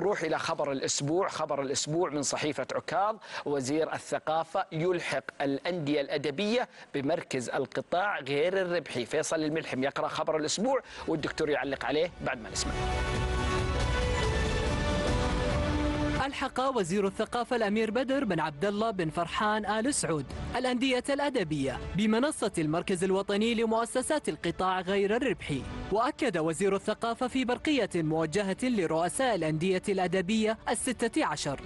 نروح إلى خبر الأسبوع. خبر الأسبوع من صحيفة عكاظ. وزير الثقافة يلحق الأندية الأدبية بمركز القطاع غير الربحي. فيصل الملحم يقرأ خبر الأسبوع والدكتور يعلق عليه بعد ما نسمع. ألحق وزير الثقافة الأمير بدر بن عبدالله بن فرحان آل سعود الأندية الأدبية بمنصة المركز الوطني لمؤسسات القطاع غير الربحي. وأكد وزير الثقافة في برقية موجهة لرؤساء الأندية الأدبية 16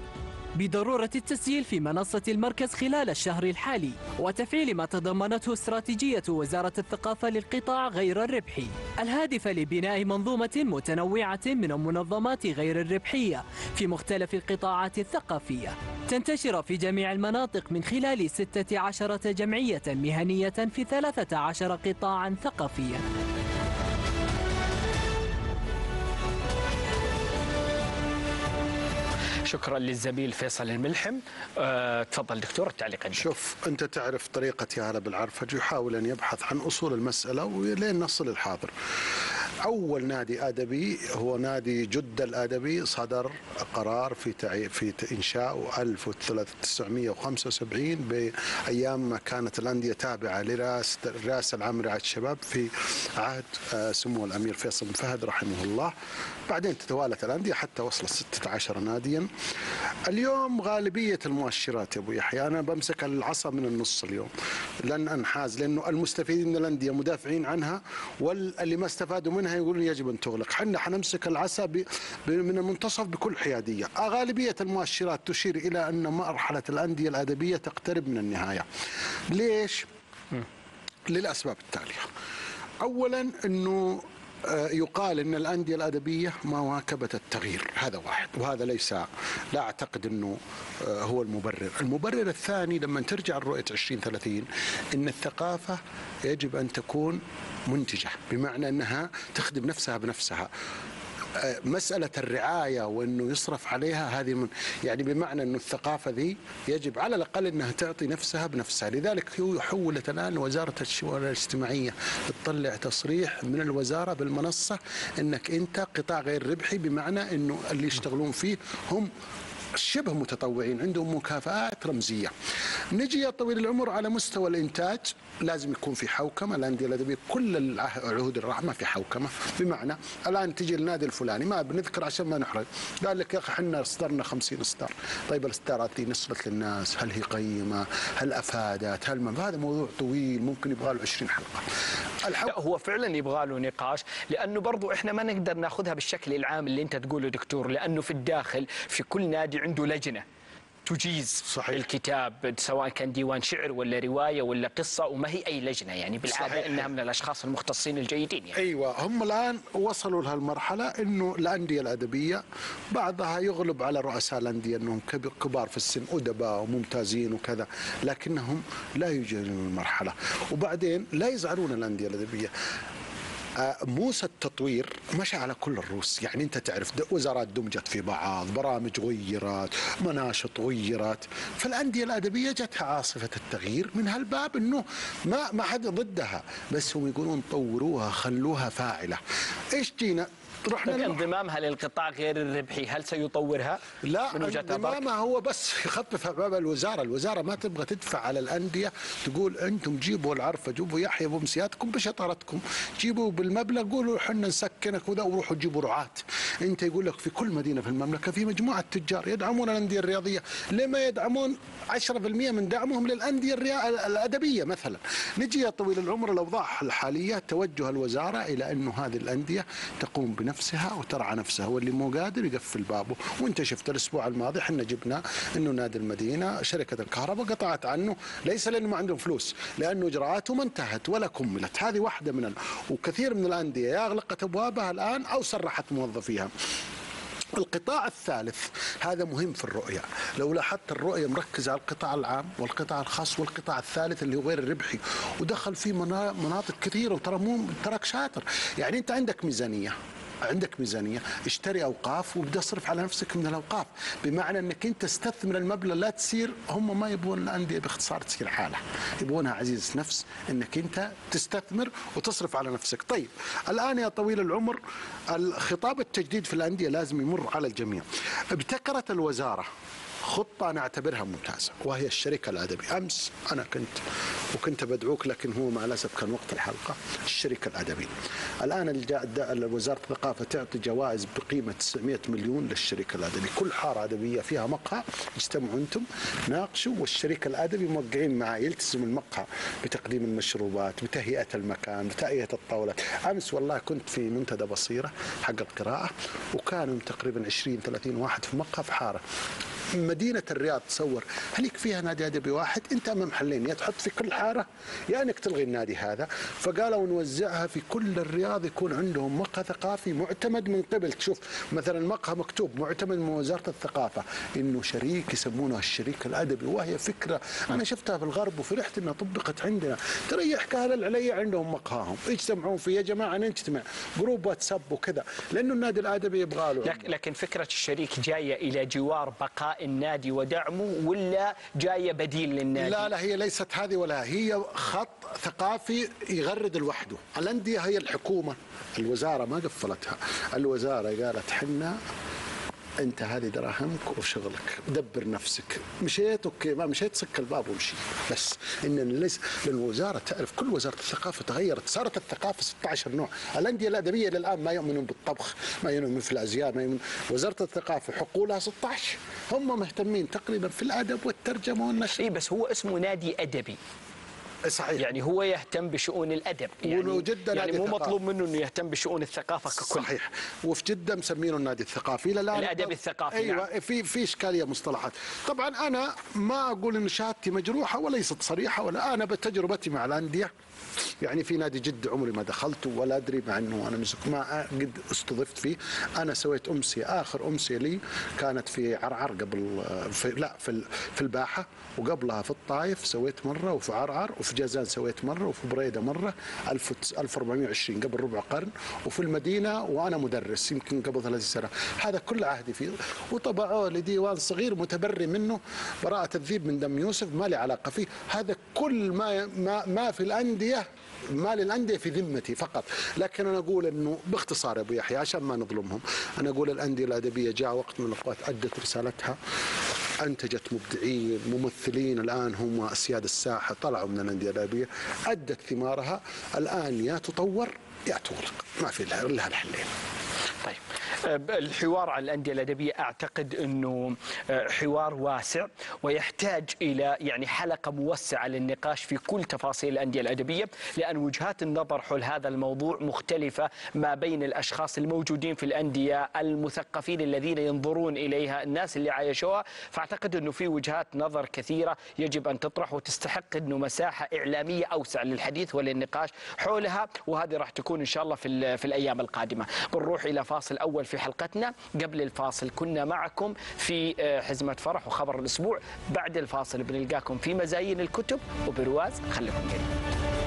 بضرورة التسجيل في منصة المركز خلال الشهر الحالي وتفعيل ما تضمنته استراتيجية وزارة الثقافة للقطاع غير الربحي الهادفة لبناء منظومة متنوعة من المنظمات غير الربحية في مختلف القطاعات الثقافية تنتشر في جميع المناطق من خلال 16 جمعية مهنية في 13 قطاعا ثقافيا. شكرا للزميل فيصل الملحم. تفضل دكتور التعليق عندك. شوف انت تعرف طريقتي هذا بالعرفج، يحاول ان يبحث عن اصول المساله ولين نصل الحاضر. اول نادي ادبي هو نادي جده الادبي، صدر قرار في انشاء 1975 بايام ما كانت الانديه تابعه للرئاسه العام لرعايه الشباب في عهد سمو الامير فيصل بن فهد رحمه الله. بعدين تتوالت الانديه حتى وصلت 16 ناديا. اليوم غالبيه المؤشرات يا ابو يحيى، انا بمسك العصا من النص اليوم، لن انحاز، لانه المستفيدين من الانديه مدافعين عنها واللي ما استفادوا منها يقولون يجب ان تغلق. احنا حنمسك العصا من المنتصف بكل حياديه. غالبيه المؤشرات تشير الى ان مرحله الانديه الادبيه تقترب من النهايه. ليش؟ للاسباب التاليه. اولا انه يقال ان الانديه الادبيه ما واكبت التغيير، هذا واحد، وهذا ليس، لا اعتقد انه هو المبرر. المبرر الثاني لما ترجع لرؤيه 2030 ان الثقافه يجب ان تكون منتجه، بمعنى انها تخدم نفسها بنفسها. مسألة الرعاية وأنه يصرف عليها هذه يعني بمعنى أنه الثقافة ذي يجب على الأقل أنها تعطي نفسها بنفسها. لذلك هو حولت الآن وزارة الشؤون الاجتماعية تطلع تصريح من الوزارة بالمنصة أنك أنت قطاع غير ربحي، بمعنى أنه اللي يشتغلون فيه هم شبه متطوعين، عندهم مكافآت رمزية. نجي يا طويل العمر على مستوى الإنتاج، لازم يكون في حوكمة. الأندية الأدبية كل عهود الرحمة في حوكمة، بمعنى الآن تجي النادي الفلاني، ما بنذكر عشان ما نحرج، قال لك يا أخي احنا اصدرنا 50 إصدار. طيب الإصدارات دي نصلت للناس؟ هل هي قيمة؟ هل أفادت؟ هل هذا موضوع طويل ممكن يبغى له 20 حلقة. لا هو فعلا يبغى له نقاش، لأنه برضو احنا ما نقدر ناخذها بالشكل العام اللي أنت تقوله دكتور، لأنه في الداخل في كل نادي عنده لجنة تجيز صحيح الكتاب، سواء كان ديوان شعر ولا رواية ولا قصة، وما هي أي لجنة يعني بالعادة صحيح إنها من الأشخاص المختصين الجيدين يعني. أيوة، هم الآن وصلوا لهالمرحلة إنه الأندية الأدبية بعضها يغلب على رؤساء الأندية أنهم كبار في السن، أدباء وممتازين وكذا، لكنهم لا يجهزون المرحلة. وبعدين لا يزعلون الأندية الأدبية، موسى التطوير مشى على كل الروس، يعني انت تعرف وزارات دمجت في بعض، برامج غيرت، مناشط غيرت، فالانديه الادبيه جتها عاصفه التغيير من هالباب، انه ما حد ضدها، بس هم يقولون طوروها خلوها فاعله. ايش جينا؟ انضمامها للقطاع غير الربحي هل سيطورها؟ لا، انضمامها هو بس يخفف باب الوزاره، الوزاره ما تبغى تدفع على الانديه، تقول انتم جيبوا العرفه، جيبوا يحيى بمسياتكم بشطارتكم، جيبوا بالمبلغ، قولوا حنا نسكنك وذا، وروحوا تجيبوا رعاه. انت يقول لك في كل مدينه في المملكه في مجموعه تجار يدعمون الانديه الرياضيه، لما يدعمون 10% من دعمهم للانديه الادبيه مثلا. نجي يا طويل العمر الاوضاع الحاليه، توجه الوزاره الى انه هذه الانديه تقوم نفسها وترعى نفسها، واللي مو قادر يقفل بابه. وانت شفت الاسبوع الماضي احنا جبنا انه نادي المدينه شركه الكهرباء قطعت عنه، ليس لانه ما عندهم فلوس، لانه اجراءاته ما انتهت ولا كملت. هذه واحده من وكثير من الانديه يا اغلقت ابوابها الان او سرحت موظفيها. القطاع الثالث هذا مهم في الرؤية، لو لاحظت الرؤية مركزة على القطاع العام والقطاع الخاص والقطاع الثالث اللي هو غير الربحي، ودخل فيه مناطق كثيرة، وترى مو تراك شاطر، يعني انت عندك ميزانية عندك ميزانية، اشتري أوقاف وبدي أصرف على نفسك من الأوقاف، بمعنى أنك أنت استثمر المبلغ. لا تصير هم ما يبغون الأندية باختصار تصير حالها، يبغونها عزيز نفس، أنك أنت تستثمر وتصرف على نفسك. طيب الآن يا طويل العمر خطاب التجديد في الأندية لازم يمر على الجميع. ابتكرت الوزارة خطة أنا أعتبرها ممتازة، وهي الشركة الأدبية. أمس أنا كنت بدعوك، لكن هو مع الأسف كان وقت الحلقة. الشركة الأدبية الآن وزارة الثقافة تعطي جوائز بقيمة 900 مليون للشركة الأدبية. كل حارة أدبية فيها مقهى، اجتمعوا أنتم ناقشوا، والشركة الأدبية موقعين معاه، يلتزم المقهى بتقديم المشروبات، بتهيئة المكان، بتهيئة الطاولات. أمس والله كنت في منتدى بصيرة حق القراءة، وكانوا تقريبا 20-30 واحد في مقهى في حارة. مدينة الرياض تصور هل يكفيها نادي أدبي واحد؟ أنت أمام حلين، يا تحط في كل حارة يا أنك تلغي النادي هذا. فقالوا نوزعها في كل الرياض، يكون عندهم مقهى ثقافي معتمد من قبل. تشوف مثلا مقهى مكتوب معتمد من وزارة الثقافة إنه شريك يسمونه الشريك الأدبي، وهي فكرة أنا شفتها في الغرب وفرحت إنها طبقت عندنا. تريح كهل علي عندهم مقهاهم، يجتمعون فيه يا جماعة نجتمع جروب واتساب وكذا، لأنه النادي الأدبي يبغى له. لكن فكرة الشريك جاية إلى جوار بقاء النادي ودعمه، ولا جاية بديل للنادي؟ لا هي ليست هذه، ولا هي خط ثقافي يغرد لوحده. الأندية هي الحكومة، الوزارة ما قفلتها. الوزارة قالت حنا أنت هذه دراهمك وشغلك، دبر نفسك، مشيت أوكي، ما مشيت سك الباب ومشي. بس إن ليس، لأن الوزارة تعرف كل وزارة الثقافة تغيرت، صارت الثقافة 16 نوع. الأندية الأدبية للآن ما يؤمنون بالطبخ، ما يؤمنون في الأزياء، ما يؤمنون. وزارة الثقافة حقولها 16، هم مهتمين تقريبا في الأدب والترجمة والنشر. إيه بس هو اسمه نادي أدبي صحيح، يعني هو يهتم بشؤون الأدب، يعني مو مطلوب منه أنه يهتم بشؤون الثقافة ككل. صحيح. وفي جدة مسمينه النادي الثقافي إلى الآن، الأدب الثقافي. أيوة يعني. في إشكالية مصطلحات. طبعا أنا ما أقول أن شهادتي مجروحة وليست صريحة، ولا أنا بتجربتي مع الأندية. يعني في نادي جدة عمري ما دخلته ولا أدري، مع أنه أنا ما قد استضفت فيه. أنا سويت أمسية، آخر أمسية لي كانت في عرعر، قبل في الباحة، وقبلها في الطائف سويت مرة، وفي عرعر، وفي جازان سويت مرة، وفي بريدة مرة 1420 قبل ربع قرن، وفي المدينة وأنا مدرس يمكن قبل 30 سنة. هذا كل عهدي فيه، وطبعوه لديوان صغير متبري منه براءة الذيب من دم يوسف، ما لي علاقة فيه. هذا كل ما في الأندية، ما للأندية في ذمتي فقط. لكن أنا أقول أنه باختصار يا أبو يحيى عشان ما نظلمهم، أنا أقول الأندية الأدبية جاء وقت من الأوقات أدت رسالتها، أنتجت مبدعين، ممثلين الآن هم أسياد الساحة طلعوا من الأندية الأدبية، أدت ثمارها. الآن يا تطور يا تغلق، ما في لها الحلين. طيب الحوار على الأندية الأدبية أعتقد أنه حوار واسع ويحتاج إلى يعني حلقة موسعة للنقاش في كل تفاصيل الأندية الأدبية، لأن وجهات النظر حول هذا الموضوع مختلفة ما بين الأشخاص الموجودين في الأندية، المثقفين الذين ينظرون إليها، الناس اللي عايشوها. فأعتقد أنه في وجهات نظر كثيرة يجب أن تطرح، وتستحق أنه مساحة إعلامية أوسع للحديث وللنقاش حولها، وهذه راح تكون إن شاء الله في الأيام القادمة. بنروح إلى فاصل أول في حلقتنا. قبل الفاصل كنا معكم في حزمة فرح وخبر الأسبوع، بعد الفاصل بنلقاكم في مزايين الكتب وبرواز. خليكم جايين.